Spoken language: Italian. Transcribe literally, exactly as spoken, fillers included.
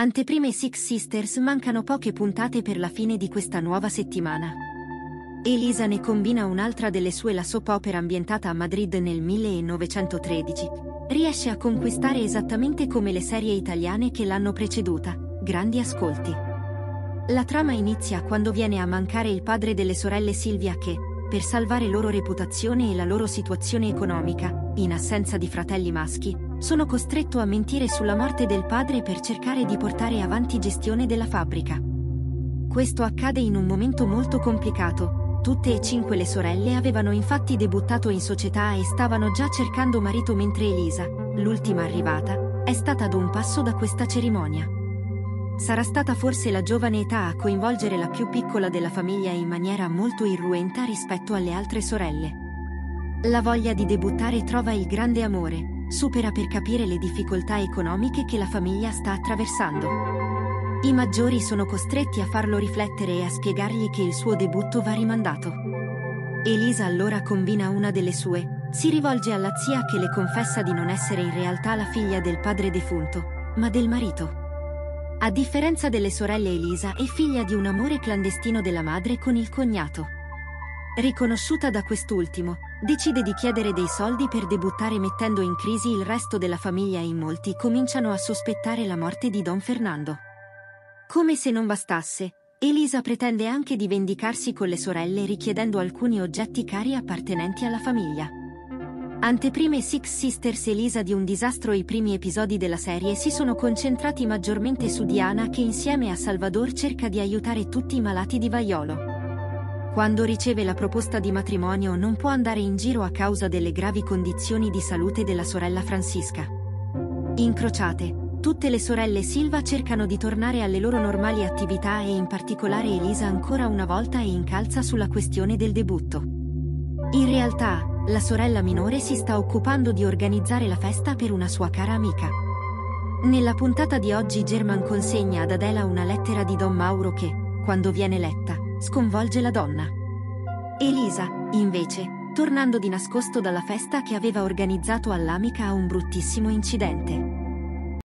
Anteprime Six Sisters. Mancano poche puntate per la fine di questa nuova settimana. Elisa ne combina un'altra delle sue, la soap opera ambientata a Madrid nel millenovecentotredici. Riesce a conquistare, esattamente come le serie italiane che l'hanno preceduta, grandi ascolti. La trama inizia quando viene a mancare il padre delle sorelle Silvia che, per salvare loro reputazione e la loro situazione economica, in assenza di fratelli maschi, sono costretto a mentire sulla morte del padre per cercare di portare avanti gestione della fabbrica. Questo accade in un momento molto complicato. Tutte e cinque le sorelle avevano infatti debuttato in società e stavano già cercando marito, mentre Elisa, l'ultima arrivata, è stata ad un passo da questa cerimonia. Sarà stata forse la giovane età a coinvolgere la più piccola della famiglia in maniera molto irruenta rispetto alle altre sorelle. La voglia di debuttare trova il grande amore, supera per capire le difficoltà economiche che la famiglia sta attraversando. I maggiori sono costretti a farlo riflettere e a spiegargli che il suo debutto va rimandato. Elisa allora combina una delle sue, si rivolge alla zia che le confessa di non essere in realtà la figlia del padre defunto, ma del marito. A differenza delle sorelle, Elisa è figlia di un amore clandestino della madre con il cognato. Riconosciuta da quest'ultimo, decide di chiedere dei soldi per debuttare, mettendo in crisi il resto della famiglia e in molti cominciano a sospettare la morte di Don Fernando. Come se non bastasse, Elisa pretende anche di vendicarsi con le sorelle richiedendo alcuni oggetti cari appartenenti alla famiglia. Anteprime Six Sisters. Elisa di un disastro. I primi episodi della serie si sono concentrati maggiormente su Diana che insieme a Salvador cerca di aiutare tutti i malati di vaiolo. Quando riceve la proposta di matrimonio non può andare in giro a causa delle gravi condizioni di salute della sorella Francisca. Incrociate, tutte le sorelle Silva cercano di tornare alle loro normali attività e in particolare Elisa ancora una volta è incalza sulla questione del debutto. In realtà, la sorella minore si sta occupando di organizzare la festa per una sua cara amica. Nella puntata di oggi German consegna ad Adela una lettera di Don Mauro che, quando viene letta, sconvolge la donna. Elisa, invece, tornando di nascosto dalla festa che aveva organizzato all'amica, ha un bruttissimo incidente.